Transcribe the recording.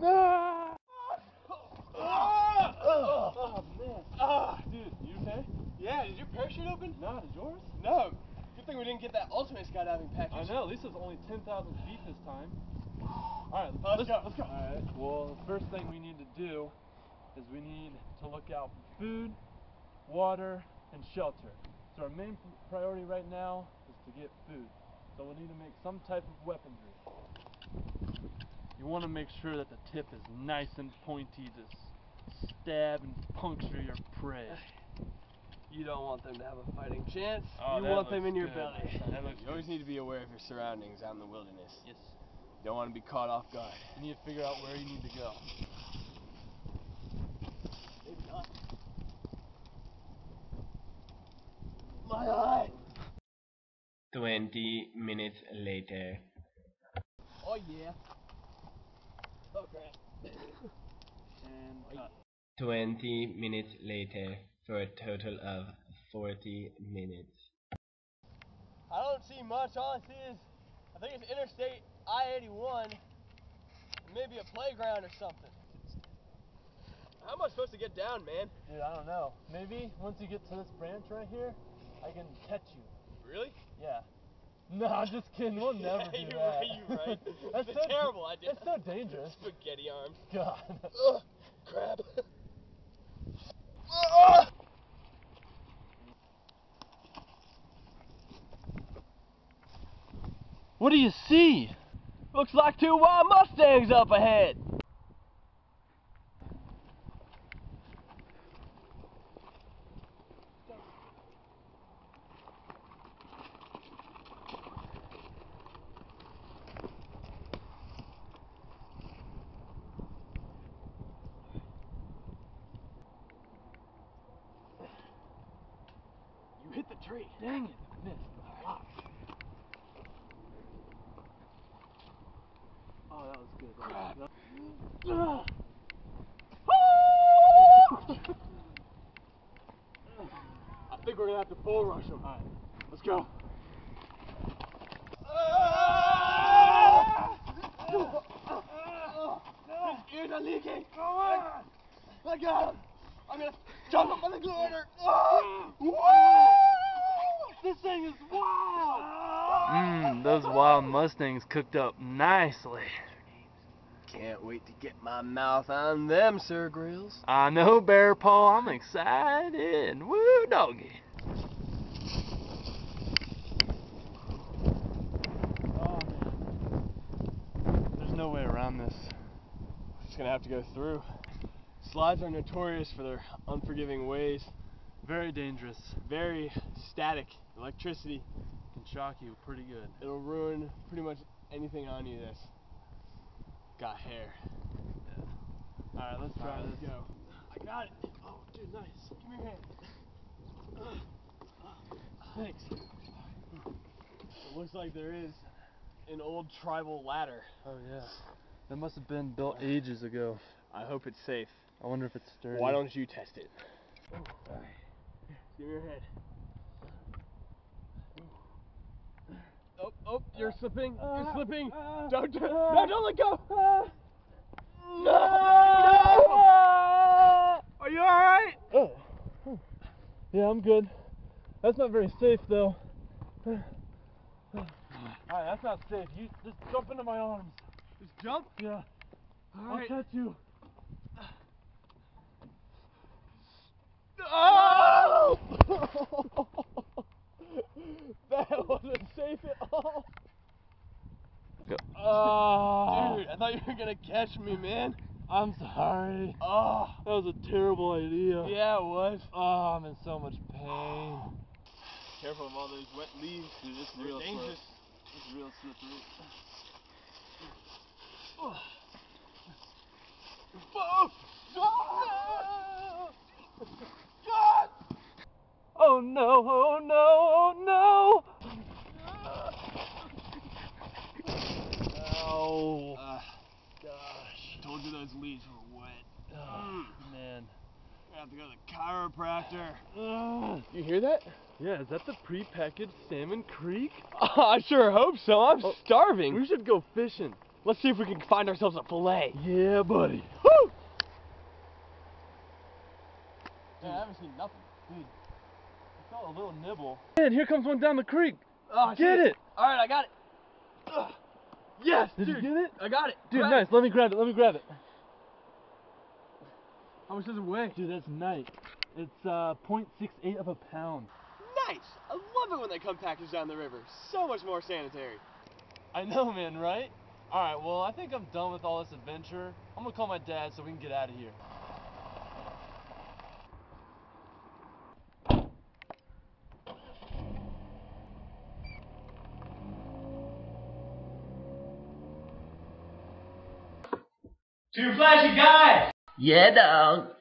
No! Oh man. Ah, dude, you okay? Yeah, did your parachute open? No, did yours? No. Good thing we didn't get that ultimate skydiving package. I know, at least it was only 10,000 feet this time. Alright, let's go. Alright, well, the first thing we need to do is we need to look out for food, water, and shelter. So our main priority right now is to get food. So we'll need to make some type of weaponry. You want to make sure that the tip is nice and pointy to stab and puncture your prey. You don't want them to have a fighting chance. Oh, you want them in your belly. You always need to be aware of your surroundings out in the wilderness. Yes. You don't want to be caught off guard. You need to figure out where you need to go. Maybe not. My eye! 20 minutes later. Oh yeah. Oh crap. And 20 minutes later for a total of 40 minutes. I don't see much. All I see is, I think it's Interstate I-81. Maybe a playground or something. How am I supposed to get down, man? Dude, I don't know. Maybe once you get to this branch right here, I can catch you. Really? Yeah. No, I'm just kidding. We'll never do that. You're right. That's a terrible idea. That's so dangerous. Spaghetti arms. God. Ugh, crap. What do you see? Looks like two wild Mustangs up ahead. Hit the tree. Dang it, I missed. Right. Oh, that was good. Crap. I think we're gonna have to bull rush him. Alright, let's go. His ears are leaking. I got him. I'm gonna jump up on the glider. This thing is wild! Those wild Mustangs cooked up nicely. Can't wait to get my mouth on them, Sir Grylls. I know, Bear Paw. I'm excited. Woo, doggy. Oh, man. There's no way around this. We're just gonna have to go through. Slides are notorious for their unforgiving ways. Very dangerous. Very static. Electricity can shock you pretty good. It'll ruin pretty much anything on you that's got hair. Yeah. Alright, let's try this. Go. I got it. Oh, dude, nice. Give me your hand. Thanks. It looks like there is an old tribal ladder. Oh, yeah. That must have been built ages ago. I hope it's safe. I wonder if it's sturdy. Why don't you test it? Oh, sorry. Give me your head. Oh, you're slipping. You're slipping. No, don't let go. No. Are you alright? Oh. Yeah, I'm good. That's not very safe, though. Alright, that's not safe. You just jump into my arms. Just jump? Yeah. Alright. I'll catch you. Oh! That wasn't safe at all. Oh, dude, I thought you were gonna catch me, man. I'm sorry. Oh, that was a terrible idea. Yeah, it was. Oh, I'm in so much pain. Careful of all those wet leaves. Dude, this is real dangerous. This is real slippery. Oh no, oh no, oh no! Ow. Gosh. I told you those leaves were wet. Oh, man. I have to go to the chiropractor. You hear that? Yeah, is that the prepackaged Salmon Creek? I sure hope so. I'm starving. We should go fishing. Let's see if we can find ourselves a fillet. Yeah, buddy. Woo! Dude, I haven't seen nothing. Dude, I felt a little nibble. And here comes one down the creek. Oh, get it. All right, I got it. Ugh. Yes, dude. You get it? I got it. Dude, nice. Let me grab it. How much does it weigh? Dude, that's nice. It's 0.68 of a pound. Nice. I love it when they come packaged down the river. So much more sanitary. I know, man, right? All right, well, I think I'm done with all this adventure. I'm going to call my dad so we can get out of here. Too flashy, guys! Yeah, dog.